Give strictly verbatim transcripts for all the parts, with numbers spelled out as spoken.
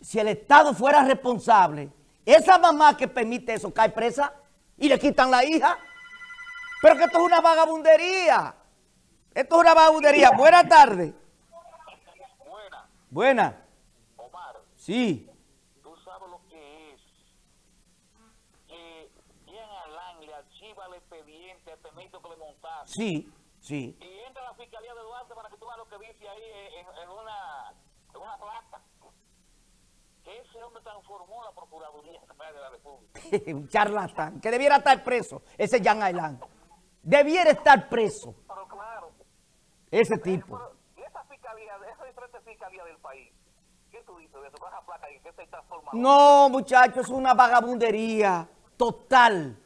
si el Estado fuera responsable, esa mamá que permite eso cae presa y le quitan la hija. Pero que esto es una vagabundería. Esto es una vagabundería. Buenas tardes. Buenas. Buenas. Omar. Sí. Tú sabes lo que es. Que Jean Aylan le archiva el expediente, el permiso que le montaste. Sí, sí. Y entra a la Fiscalía de Duarte para que tú veas lo que dice ahí en, en una, en una plata. Ese hombre transformó la Procuraduría de la República. Un charlatán, que debiera estar preso, ese Jean Aylan. Debiera estar preso. Pero claro. Ese tipo. Y esa fiscalía, esa diferente fiscalía del país, ¿qué tú dices de eso? Baja placa y se transforma. No, muchachos, es una vagabundería total.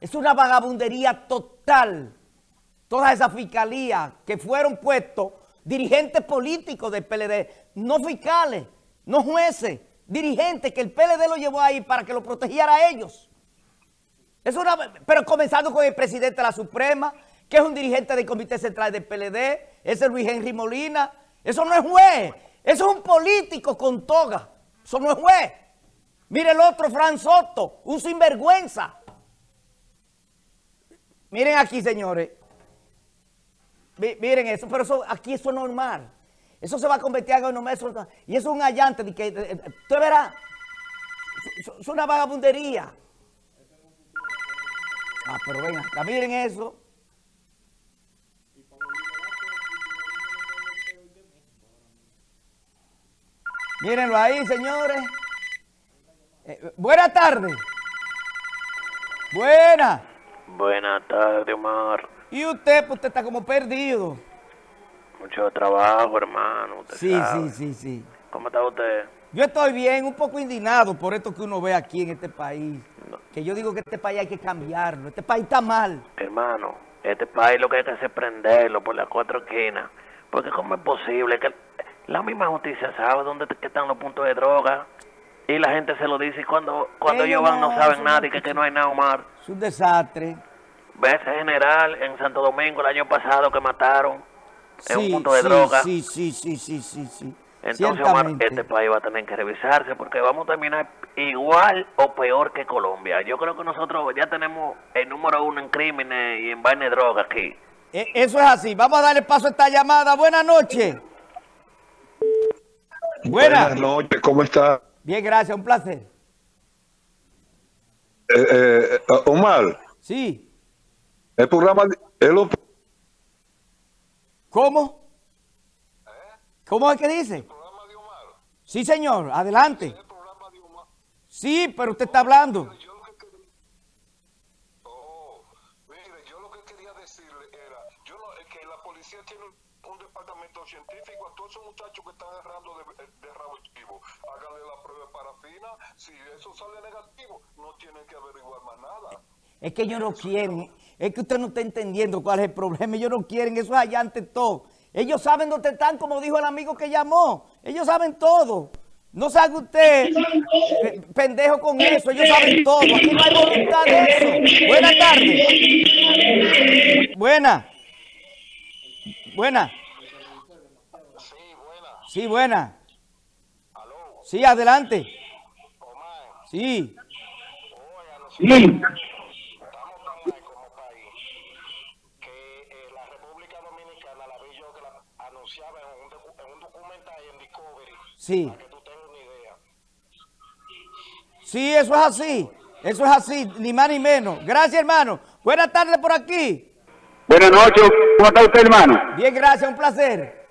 Es una vagabundería total. Todas esas fiscalías que fueron puestos, dirigentes políticos del P L D, no fiscales, no jueces. Dirigente que el P L D lo llevó ahí para que lo protegiera a ellos. Es una, pero comenzando con el presidente de la Suprema, que es un dirigente del Comité Central del P L D, ese es Luis Henry Molina. Eso no es juez, eso es un político con toga, eso no es juez. Mire el otro, Fran Soto, un sinvergüenza. Miren aquí, señores, miren eso, pero eso, aquí eso es normal. Eso se va a convertir en un mes. Y eso es un allante. De que, tú verás. Es una vagabundería. Ah, pero venga, miren eso. Mírenlo ahí, señores. Eh, buenas tardes. Buenas. Buenas tardes, Omar. Y usted, pues usted está como perdido. Mucho trabajo, hermano. Usted sí, sabe. sí, sí, sí. ¿Cómo está usted? Yo estoy bien, un poco indignado por esto que uno ve aquí en este país. No. Que yo digo que este país hay que cambiarlo. Este país está mal. Hermano, este país lo que hay que hacer es prenderlo por las cuatro esquinas. Porque ¿cómo es posible que la misma justicia sabe dónde están los puntos de droga? Y la gente se lo dice y cuando, cuando ellos van no saben nada y que, que no hay nada, Omar. Es un desastre. Ve ese general en Santo Domingo el año pasado que mataron. Es sí, un punto de sí, droga. Sí, sí, sí, sí, sí, sí. Entonces, Omar, este país va a tener que revisarse porque vamos a terminar igual o peor que Colombia. Yo creo que nosotros ya tenemos el número uno en crímenes y en vaina de droga aquí. Eh, eso es así. Vamos a darle paso a esta llamada. Buenas noches. Buenas. Buenas noches, ¿cómo está? Bien, gracias, un placer. Eh, eh, Omar. Sí. El programa... El... ¿Cómo? ¿Eh? ¿Cómo es que dice? ¿El programa de Omar? Sí, señor, adelante. ¿El programa de Omar? Sí, pero usted está hablando. Mire, yo lo que quería, oh, mire, yo lo que quería decirle era yo lo, que la policía tiene un departamento científico. A todos esos muchachos que están errando de, de revulsivo, háganle la prueba parafina. Si eso sale negativo, no tienen que averiguar más nada. Es que ellos no quieren, es que usted no está entendiendo cuál es el problema, ellos no quieren, eso es allá ante todo. Ellos saben dónde están, como dijo el amigo que llamó, ellos saben todo. No sabe usted, pendejo con eso, ellos saben todo, aquí no hay voluntad de eso. Buenas tardes. Buenas. Buenas. Sí, buena. Sí, buenas. Sí, adelante. Sí. Sí. Sí. Para que tú tengas una idea. Sí, eso es así. Eso es así, ni más ni menos. Gracias, hermano. Buenas tardes por aquí. Buenas noches. ¿Cómo está usted, hermano? Bien, gracias. Un placer.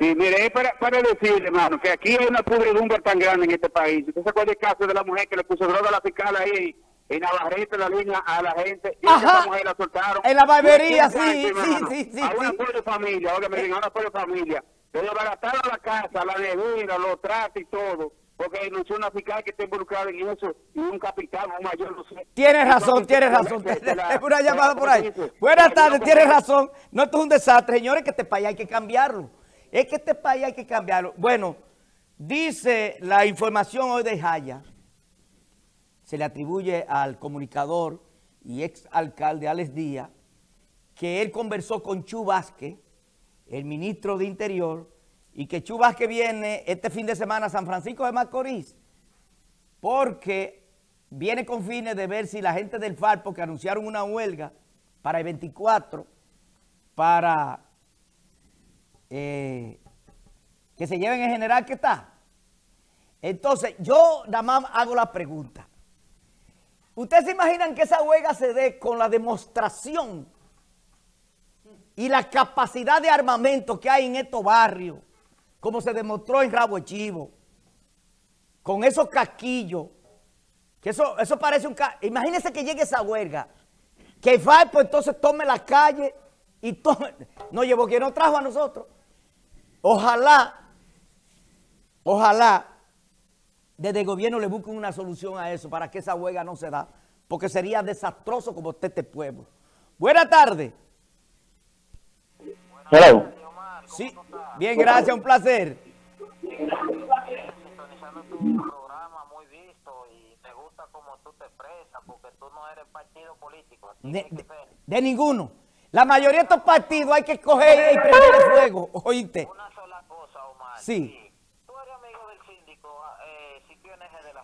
Sí, mire, para, para decirle, hermano, que aquí hay una pudredumbre tan grande en este país. ¿Usted se acuerda el caso de la mujer que le puso droga a la fiscal ahí en Navarrete, la línea a la gente? Y esa mujer la soltaron. En la barbería, sí, gente, sí, sí, sí. A una sí. pobre familia, oiga, me digan, a una pobre familia. Le desbarataron la casa, la bebida, los tratos y todo, porque denunció una fiscal que está involucrada en eso y un capitán, un mayor, no sé. Tienes razón, tienes razón. Es una llamada por ahí. Buenas tardes, tienes razón. No, esto es un desastre, señores, que este país hay que cambiarlo. Es que este país hay que cambiarlo. Bueno, dice la información hoy de Jaya, se le atribuye al comunicador y ex alcalde Alex Díaz, que él conversó con Chu Vázquez, el ministro de Interior, y que Chu Vázquez viene este fin de semana a San Francisco de Macorís, porque viene con fines de ver si la gente del F A R P, que anunciaron una huelga para el veinticuatro, para eh, que se lleven en general que está. Entonces, yo nada más hago la pregunta. ¿Ustedes se imaginan que esa huelga se dé con la demostración y la capacidad de armamento que hay en estos barrios, como se demostró en Rabo de Chivo, con esos casquillos, que eso, eso parece un casquillo? Imagínense que llegue esa huelga, que el F A R P entonces tome la calle y tome, no llevó quien nos trajo a nosotros. Ojalá, ojalá, desde el gobierno le busquen una solución a eso para que esa huelga no se da, porque sería desastroso como usted este pueblo. Buenas tardes. Hello. Sí, bien, gracias, un placer. Sintonizando tu programa muy visto y me gusta como tú te expresas, porque tú no eres partido político. De, de, de ninguno. La mayoría de estos partidos hay que coger y prender el fuego, oíste. Una sola cosa, Omar. Sí.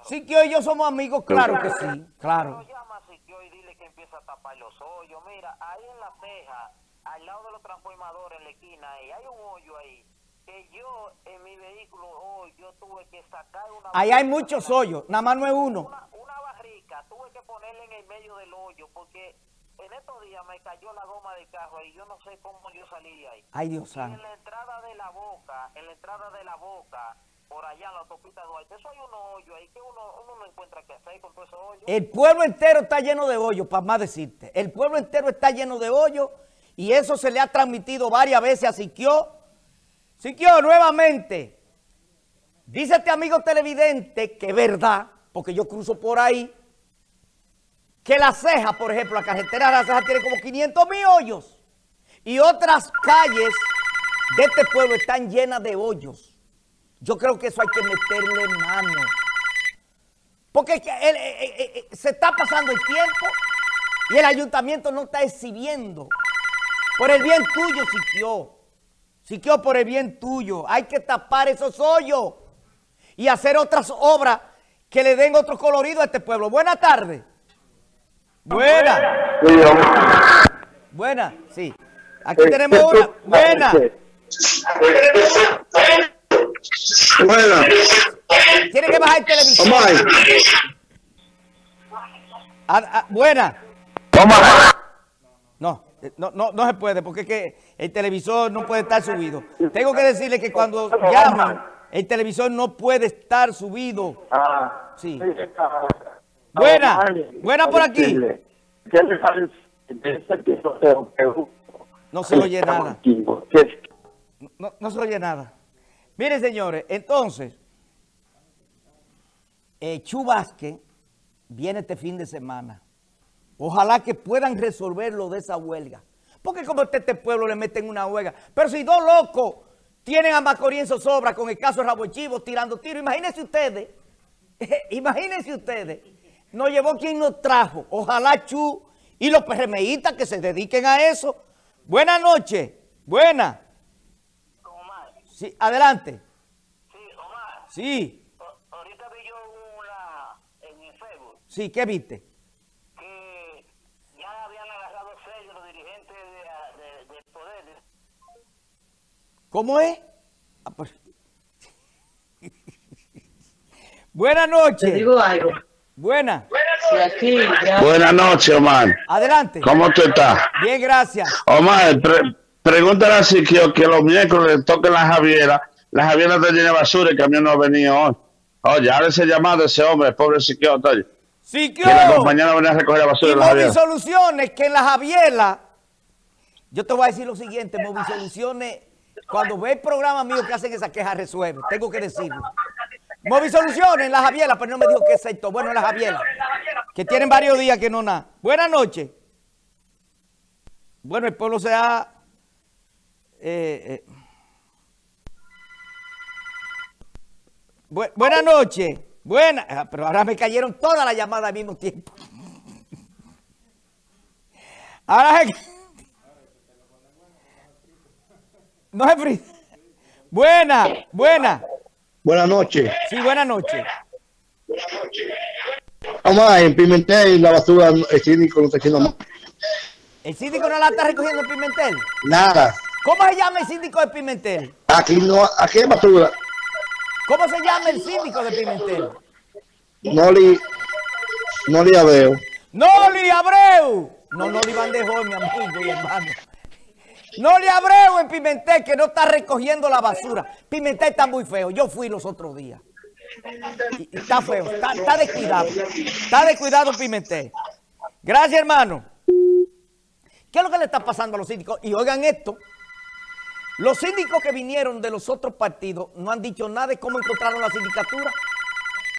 Siquio y yo somos amigos, claro que sí, claro. Pero llama a Siquio y dile que empieza a tapar los hoyos. Mira, ahí en la ceja, al lado de los transformadores en la esquina, ahí hay un hoyo ahí, que yo en mi vehículo hoy, yo tuve que sacar una... Ahí hay muchos hoyos, nada más no es uno. Una, una barrica, tuve que ponerla en el medio del hoyo, porque en estos días me cayó la goma del carro y yo no sé cómo yo salí de ahí. Ay, Dios santo. En la entrada de la boca, en la entrada de la boca... por allá en la autopista Duarte, eso hay unos hoyos ahí que uno, uno no encuentra que hacer con todos esos hoyos. El pueblo entero está lleno de hoyos, para más decirte. El pueblo entero está lleno de hoyos y eso se le ha transmitido varias veces a Siquio. Siquio, nuevamente, dice este amigo televidente que es verdad, porque yo cruzo por ahí, que la ceja, por ejemplo, la carretera de la ceja tiene como quinientos mil hoyos y otras calles de este pueblo están llenas de hoyos. Yo creo que eso hay que meterle mano. Porque él, él, él, él, él, se está pasando el tiempo y el ayuntamiento no está exhibiendo. Por el bien tuyo, Siquio. Siquio, por el bien tuyo. Hay que tapar esos hoyos y hacer otras obras que le den otro colorido a este pueblo. Buenas tardes. Buenas. Buenas, sí. Aquí tenemos una. Buenas. Bueno. Tiene que bajar el televisor. Ah, ah, buena. No, no, no, no se puede, porque es que el televisor no puede estar subido. Tengo que decirle que cuando llaman, el televisor no puede estar subido. Sí. Buena. Buena por aquí. No se oye nada. No, no se oye nada. Miren, señores, entonces, eh, Chu Vázquez viene este fin de semana. Ojalá que puedan resolver lo de esa huelga. Porque como este, este pueblo le meten una huelga. Pero si dos locos tienen a Macorís en zozobra con el caso de Rabo de Chivo tirando tiros, imagínense ustedes, imagínense ustedes, nos llevó quien nos trajo. Ojalá Chu y los PRMistas que se dediquen a eso. Buenas noches, buenas. Sí, adelante. Sí, Omar. Sí. O, ahorita vi yo una en el Facebook. Sí, ¿qué viste? Que ya habían agarrado sellos los dirigentes del de, de poder. ¿Cómo es? Ah, pues. Buenas noches. Te digo algo. Buenas. Buenas noches. Buenas noches, Omar. Adelante. ¿Cómo tú estás? Bien, gracias. Omar, pre pregúntale a Siquio que los miércoles toquen la Javiera. La Javiera está llena de basura y el camión no ha venido hoy. Oye, ahora ese llamado a ese hombre, el pobre Siquio. Siquio. Que la compañera venía a recoger la basura de la Javiera. Móvil Soluciones, que en la Javiera, yo te voy a decir lo siguiente, Móvil Soluciones, cuando ve el programa mío que hacen esa queja, resuelve. Tengo que decirlo. Móvil Soluciones en la Javiera, pero no me dijo qué sector. Bueno, en la Javiera, que tienen varios días que no nada. Buenas noches. Bueno, el pueblo se ha... Eh, eh. Bu buenas noches, buenas, ah, pero ahora me cayeron todas las llamadas al mismo tiempo. Ahora se... no se frita. Buena, buena. Buenas noches. Sí, buenas noches. Buenas noches. Omar, en Pimentel la basura, el síndico no está haciendo más. ¿El síndico no la está recogiendo en Pimentel? Nada. ¿Cómo se llama el síndico de Pimentel? Aquí no, aquí es basura. ¿Cómo se llama el síndico de Pimentel? Noly, Noly Abreu. ¡Noly Abreu! No, Noly Bandejón, mi amigo y hermano. Noly Abreu en Pimentel, que no está recogiendo la basura. Pimentel está muy feo. Yo fui los otros días. Y está feo, está, está descuidado. Está descuidado Pimentel. Gracias, hermano. ¿Qué es lo que le está pasando a los síndicos? Y oigan esto. Los síndicos que vinieron de los otros partidos no han dicho nada de cómo encontraron la sindicatura.